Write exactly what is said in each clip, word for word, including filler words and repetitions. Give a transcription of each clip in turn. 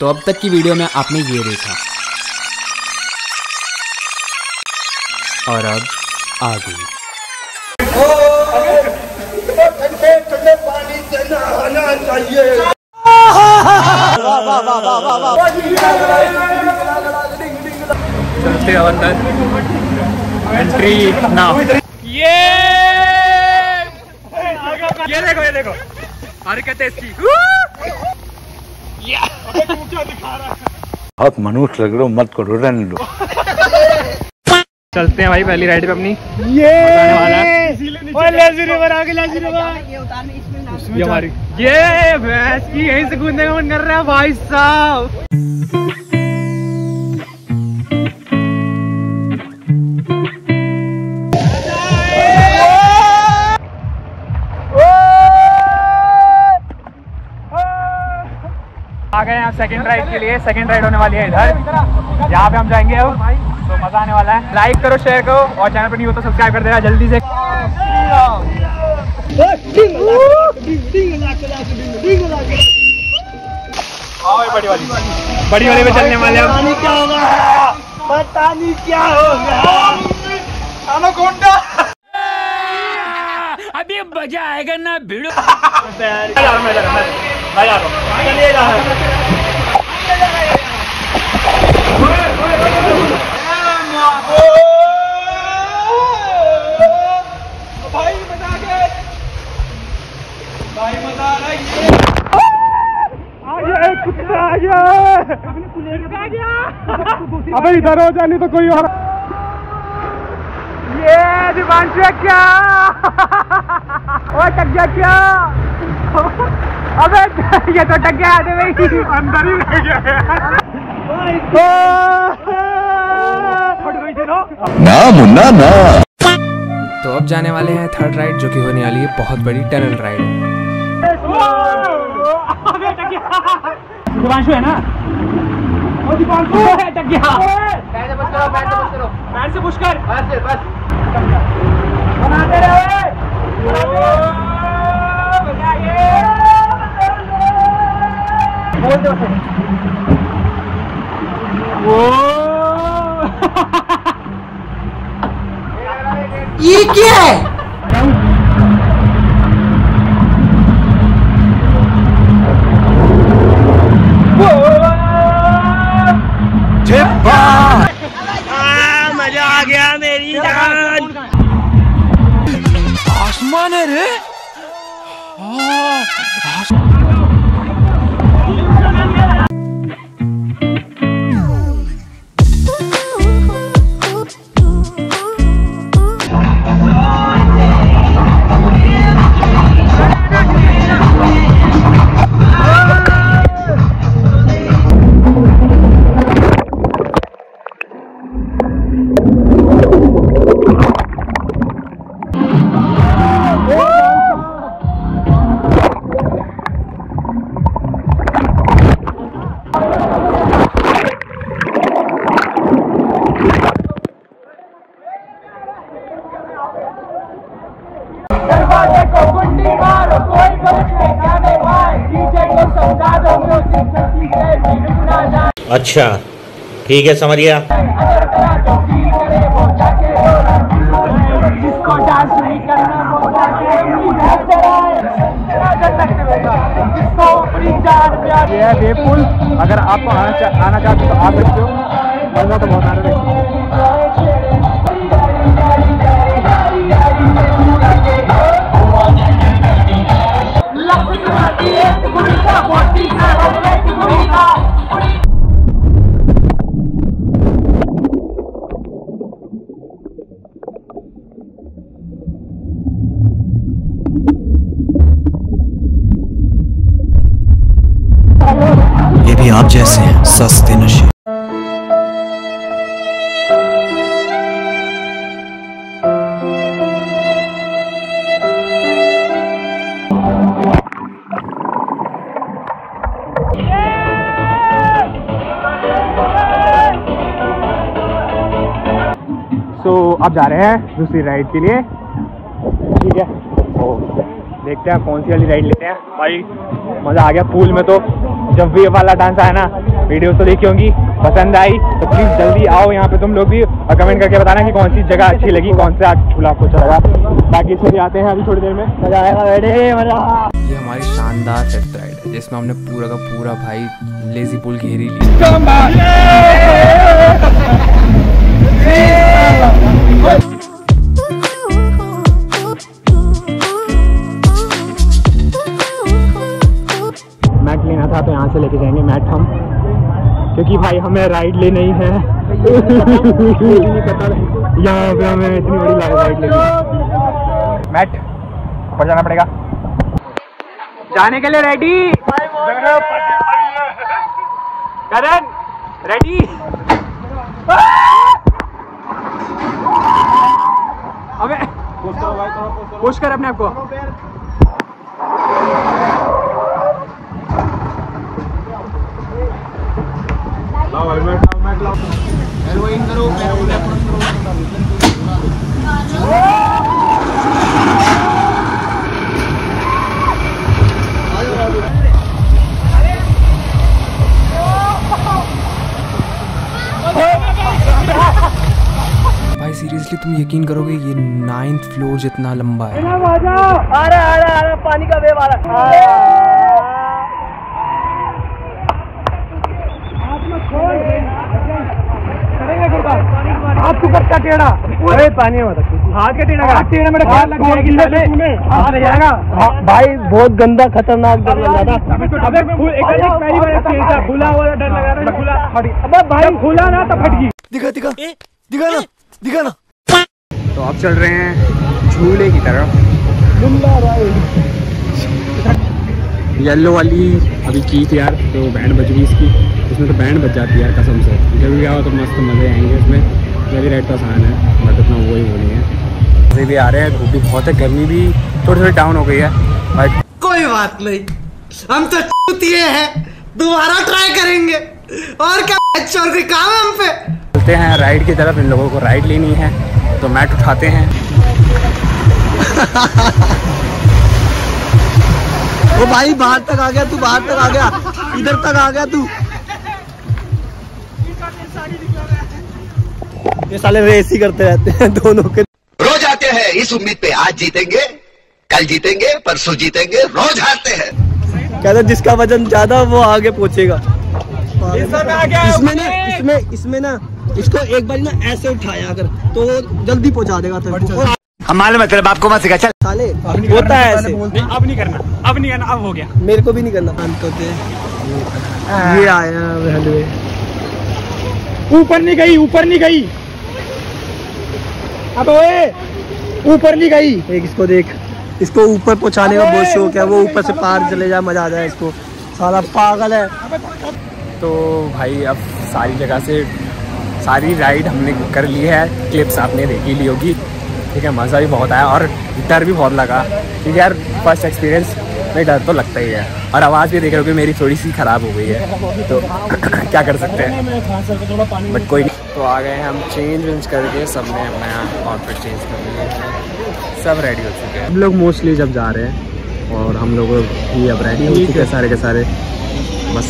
तो अब तक की वीडियो में आपने ये देखा और अब आ गई। ठंडे ठंडे पानी से नहाना चाहिए। चलते अंदर एंट्री नाउ। ये ये देखो ये देखो हरकत है इसकी। बहुत मनुष्य लग रहे, मत करो, रन लो। चलते हैं भाई पहली राइड पे अपनी। ये लेजी रिवर आ गई, लेजी रिवर। ये हमारी ये भैंस की यहीं से कूदने का मन कर रहा है भाई साहब। आ गए हम सेकंड राइड के लिए। सेकंड राइड होने वाली है इधर, यहाँ पे हम जाएंगे अब, तो मजा आने वाला है। लाइक करो, शेयर करो और चैनल पर नहीं हो तो सब्सक्राइब कर देना जल्दी से। बड़ी वाली बड़ी वाली पे चलने वाले हैं। पता नहीं क्या होगा, अभी मजा आएगा ना भिड़ो। अबे इधर हो जाने तो कोई और। ये दिवांशा क्या और टक गया क्या? अबे ये तो टक गया भाई, अंदर ही रह गया ना मुन्ना ना। तो अब जाने वाले हैं थर्ड राइड, जो कि होने वाली है बहुत बड़ी टनल राइड। दिवांशु है ना, वो दिवांशु है टक गया। पैर से पुश करो, पैर से पुश करो, पैर से पुश कर, बस बस बनाते रहो, मजा आए। बोल दो उसे वो ये क्या है? आसमान है रे। अच्छा ठीक है, समझ गया। जिसको डांस नहीं करना वो जाके जिसको अपनी जान प्यार। ये है बेपुल, अगर आप आना चाहते हो तो आ सकते हो, मजा तो बहुत आ रहा है। ये भी आप जैसे हैं सस्ते नशे। तो अब जा रहे हैं दूसरी राइड के लिए, ठीक है? देखते हैं कौन सी वाली राइड लेते हैं। भाई मज़ा आ गया पूल में तो। जब भी ये वाला डांस आया ना, वीडियो तो देखी होंगी, पसंद आई तो प्लीज़ जल्दी आओ यहाँ पे तुम लोग भी और कमेंट करके बताना कि कौन सी जगह अच्छी लगी, कौन सा झूला आपको अच्छा लगा। बाकी इसमें भी आते हैं अभी थोड़ी देर में, मजा आएगा बेटे मजा। ये हमारी शानदार सेट राइड है जिसमें हमने पूरा का पूरा भाई लेजी पुल घेरी ली। तो यहाँ से लेके जाएंगे मैट हम, क्योंकि भाई हमें राइड ले नहीं है यहाँ पे, हमें इतनी बड़ी राइड लेनी है। मैट ऊपर जाना पड़ेगा, जाने के लिए रेडी करण, रेडी अबे पुश कर अपने आप को। भाई सीरियसली तुम यकीन करोगे ये नाइन्थ फ्लोर जितना लंबा है। आ रहा आ रहा आ रहा पानी का वेव आ रहा। हाथ ऊपर का टेढ़ा, अरे पानी में हाथ का टेढ़ा हाथ टेढ़ा मेरा हाथ लग जाएगा भाई, बहुत गंदा खतरनाक डर लग रहा था। अबे पहली बार ऐसा खुला हुआ डर लगा रहा है, खुला अबे भाई खुला ना तो फटगी। दिखा दिखा दिखा ना दिखा ना। तो आप चल रहे हैं झूले की तरफ, येलो वाली अभी की थी यार तो बैंड बज गई इसकी, इसमें तो बैंड बज जाती है यार कसम से। जब भी आओ तो मस्त मज़े आएंगे इसमें, मेरी रेट का आसान है बट इतना वो ही बोली है। अभी भी आ रहे हैं, धूप भी बहुत है, गर्मी भी थोड़ी थोड़ी डाउन हो गई है बट कोई बात नहीं, हम तो चूतिए हैं, दोबारा ट्राई करेंगे और क्या चोरी काम हम पे। चलते हैं राइड की तरफ, इन लोगों को राइड लेनी है तो मैट उठाते हैं। वो भाई बाहर तक आ गया तू, बाहर तक आ गया, इधर तक आ गया तू। ये साले रेस ही करते रहते हैं दोनों के, रोज आते हैं इस उम्मीद पे आज जीतेंगे कल जीतेंगे परसों जीतेंगे, रोज हारते हैं। कहते जिसका वजन ज्यादा वो आगे पहुंचेगा। इसमें ना इसमें इसमें ना इसको एक बार ना ऐसे उठाया अगर तो जल्दी पहुंचा देगा। तो हमारे मतलब आपको मत सिखा चल साले, होता है ऐसे। अब नहीं करना अब नहीं करना अब हो गया, मेरे को भी नहीं करना। ये आया ऊपर नहीं गई, ऊपर नहीं गई, ऊपर नहीं गई। एक इसको देख, इसको ऊपर पहुंचाने का बहुत शौक है, वो ऊपर से पार चले जा, मजा आ जाए इसको, साला पागल है। तो भाई अब सारी जगह से सारी राइड हमने कर ली है, क्लिप्स आपने देखी ली होगी, ठीक है। मज़ा भी बहुत आया और डर भी बहुत लगा क्योंकि यार फर्स्ट एक्सपीरियंस में डर तो लगता ही है। और आवाज़ भी देख रहे हो कि मेरी थोड़ी सी ख़राब हो गई है तो क्या कर सकते हैं, बट कोई नहीं। तो आ गए हम चेंज वेंज करके, सब ने नया आउटफिट चेंज कर लिया, सब रेडी हो चुके हैं। हम लोग मोस्टली जब जा रहे हैं और हम लोग भी अब रेडी हो चुके हैं सारे के सारे, बस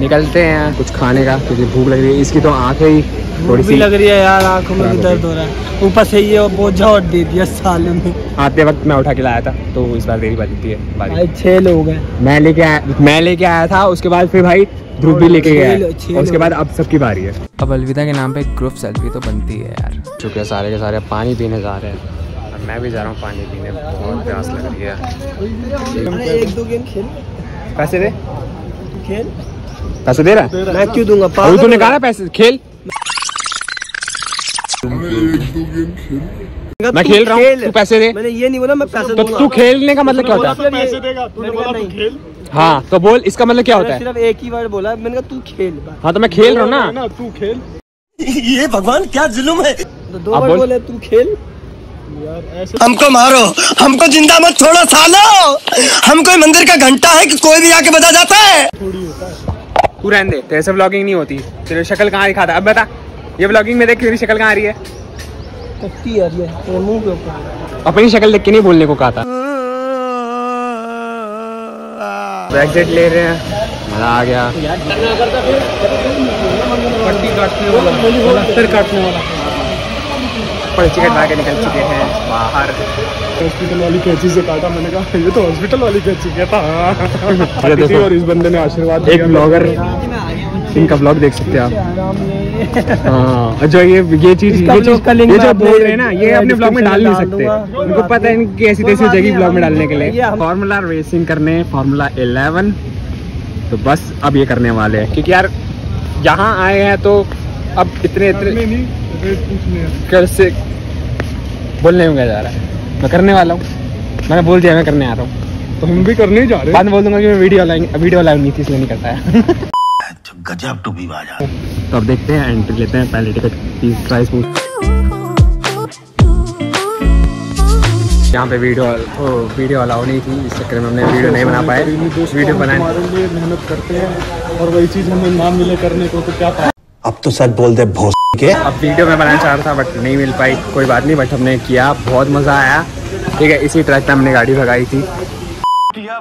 निकलते हैं कुछ खाने का क्योंकि भूख लग रही है। इसकी तो आँखें ही थोड़ी सी लग रही है यार, आँखों में भी दर्द हो रहा है, ऊपर से ये बोझा और दे दिया साले में। आते वक्त मैं उठा के लाया था तो इस बार देरी बजती है भाई, छः लोग हैं। मैं लेके आया मैं लेके आया था, उसके बाद फिर भाई ग्रुप भी लेके गया है और उसके बाद अब सबकी बारी है। अब अलविदा के नाम पे ग्रुप सेल्फी तो बनती है यार। चुके सारे के सारे पानी पीने जा रहे हैं और मैं भी जा रहा हूँ पानी पीने, बहुत प्यास लग रही है। एक दो गेम खेल, पैसे दे, खेल पैसे दे रहा है, मैं क्यों दूंगा पागल, तूने कहा ना पैसे खेल। मैं खेल रहा हूँ तू पैसे दे, मैंने ये नहीं बोला मैं पैसे दूंगा। तू खेलने का मतलब क्या होता है? हाँ तो बोल, इसका मतलब क्या होता है? सिर्फ एक ही वर्ड बोला मैंने, कहा तू खेल। हाँ तो मैं खेल रहा हूँ ना, तू खेल। ये भगवान क्या जुल्म है, तो दो वर्ड बोले तू खेल। हमको मारो, हमको जिंदा मत छोड़ो सालो, हम कोई मंदिर का घंटा है कि कोई भी आके बजा जाता है। तू रहने दे, तेरे से व्लॉगिंग नहीं होती, तेरी शक्ल कहाँ दिखाता। अब बता ये व्लॉगिंग में देख तेरी शक्ल कहाँ आ रही है, अपनी शक्ल देख के नहीं बोलने को कहा था। ब्रेकजेट ले रहे हैं, आ गया पट्टी काटने वाला, लस्तर काटने वाला पर्ची कटवा के निकल चुके हैं बाहर। हॉस्पिटल वाली कैंची से काटा, मैंने कहा ये तो हॉस्पिटल वाली कैंची कहता था। और इस बंदे ने आशीर्वाद, एक ब्लॉगर, इनका ब्लॉग देख सकते हैं आप। हाँ अच्छा, ये ये चीज़ ये चीज़ ये जो बोल रहे हैं ना, ये अपने ब्लॉग में डाल नहीं सकते, उनको पता है इनकी ऐसी तैसी जगह ब्लॉग में डालने के लिए। फार्मूला रेसिंग करने फार्मूला इलेवन, तो बस अब ये करने वाले हैं क्योंकि यार यहाँ आए हैं तो अब इतने इतने कर से बोलने में जा रहा है। मैं करने वाला हूँ, मैंने बोल दिया मैं करने आ रहा हूँ, तो हम भी करने ही जा रहे हैं। बाद में बोल दूंगा कि मैं वीडियो लाइन वीडियो लाइन नहीं थी इसलिए नहीं करता है। गजब तो भी बाजा। तो अब देखते हैं, एंट्री लेते हैं पहले टिकट तीस प्राइस। यहाँ पे वीडियो ओ, वीडियो अलाउ नहीं थी, इस चक्कर में हमने वीडियो नहीं बना पाए। वीडियो बनाने मेहनत करते हैं और वही चीज़ हमें नाम मिले करने को, तो क्या पाए? अब तो सच बोल दे भोस के। अब वीडियो में बनाना चाह रहा था बट नहीं मिल पाई, कोई बात नहीं, बट हमने किया, बहुत मज़ा आया। ठीक है, इसी ट्रैक पर हमने गाड़ी भगाई थी,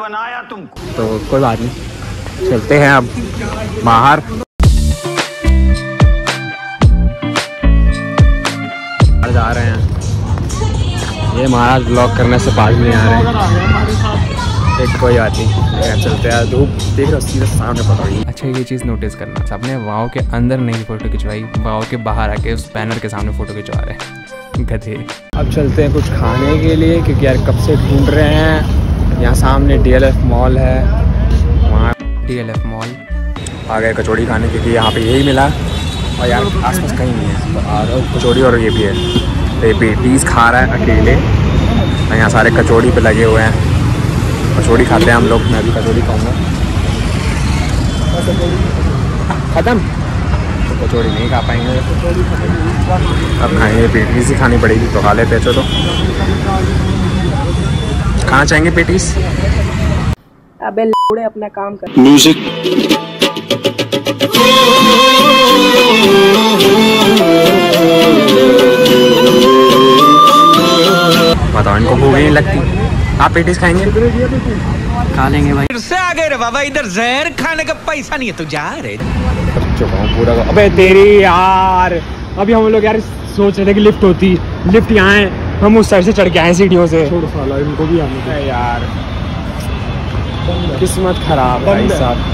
बनाया तुम, तो कोई बात नहीं, चलते हैं अब बाहर। जा रहे हैं, ये महाराज ब्लॉक करने से पास में आ रहे हैं, एक कोई आती चलते हैं। धूप देख रहे हो सीधे सामने पड़ रही है। अच्छा ये चीज़ नोटिस करना, सबने वाओ के अंदर नहीं फ़ोटो खिंचवाई, वाओ के बाहर आके उस बैनर के सामने फ़ोटो खिंचवा रहे हैं गधे। अब चलते हैं कुछ खाने के लिए क्योंकि यार कब से ढूंढ रहे हैं। यहाँ सामने डी एल एफ मॉल है, वहाँ डी एल एफ मॉल आ गए कचौड़ी खाने क्योंकि यहाँ पर यही मिला और यार आस पास कहीं नहीं है, तो आ रहा हूँ कचौड़ी। और ये भी है पेटीज खा रहा है अकेले, और यहाँ सारे कचौड़ी पे लगे हुए हैं, कचौड़ी खाते हैं हम लोग। मैं भी कचौड़ी खाऊंगा, खत्म तो कचौड़ी नहीं खा पाएंगे, अब खाएंगे पेटीज ही खानी पड़ेगी, तो खा लेते हैं। चलो खाना चाहेंगे पेटीज। अबे लौड़े अपना काम कर। म्यूजिक बताओ, इनको भूख नहीं लगती। आप पेटीज खाएंगे? खा लेंगे भाई, फिर से आ गए रे बाबा, इधर जहर खाने का पैसा नहीं है तो जा रे पूरा। अबे तेरी यार, अभी हम लोग यार सोच रहे थे कि लिफ्ट होती, लिफ्ट यहाँ है, हम उस साइड से चढ़ के आए सीढ़ियों से। छोड़ साला, इनको भी आने दे यार, किस्मत खराब भाई साहब।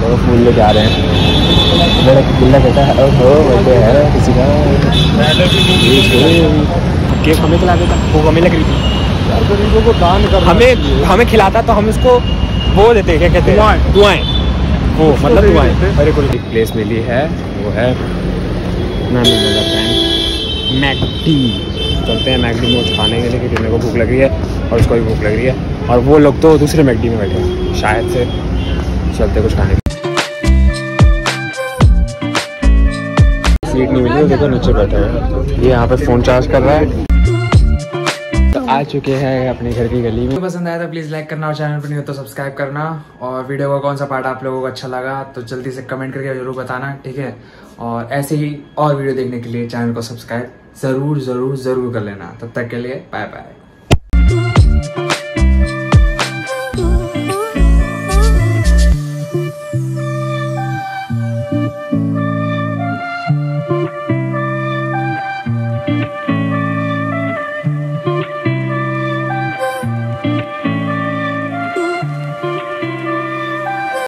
तो फूल लेके आ रहे हैं, बड़ा गिल्ला कहता है ओहो वैसे है किसी का केक हमें खिला देता, वो हमें लग रही थी यार, गरीबों को दान कर। हमें हमें खिलाता तो हम इसको वो देते, क्या कहते हैं, दुआएं, वो मतलब दुआएं। अरे कोई एक प्लेस मिली है, वो है ना मैकडी, चलते हैं मैकडी में खाने के लिए क्योंकि मेरे को भूख लग रही है और उसको भी भूख लग रही है, और वो लोग तो दूसरे मैकडी में बैठे हैं शायद से। चलते कुछ खाने, सीट नहीं मिली, देखो नीचे बैठा है, ये यहाँ पे फोन चार्ज कर रहा है। तो आ चुके हैं अपने घर की गली में। तो पसंद आया तो प्लीज लाइक करना, और चैनल पर नहीं हो तो सब्सक्राइब करना। और वीडियो का कौन सा पार्ट आप लोगों को अच्छा लगा तो जल्दी से कमेंट करके जरूर बताना, ठीक है। और ऐसे ही और वीडियो देखने के लिए चैनल को सब्सक्राइब जरूर जरूर जरूर कर लेना। तब तक के लिए बाय बाय।